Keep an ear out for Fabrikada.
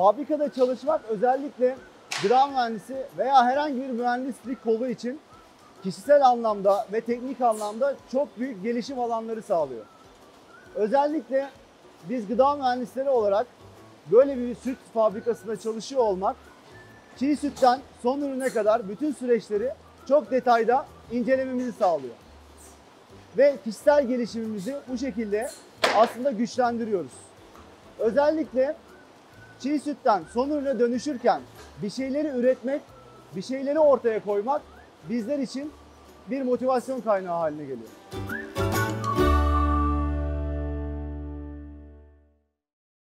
Fabrikada çalışmak özellikle gıda mühendisi veya herhangi bir mühendislik kolu için kişisel anlamda ve teknik anlamda çok büyük gelişim alanları sağlıyor. Özellikle biz gıda mühendisleri olarak böyle bir süt fabrikasında çalışıyor olmak, çiğ sütten son ürüne kadar bütün süreçleri çok detayda incelememizi sağlıyor. Ve kişisel gelişimimizi bu şekilde aslında güçlendiriyoruz. Özellikle çiğ sütten son ürüne dönüşürken bir şeyleri üretmek, bir şeyleri ortaya koymak bizler için bir motivasyon kaynağı haline geliyor.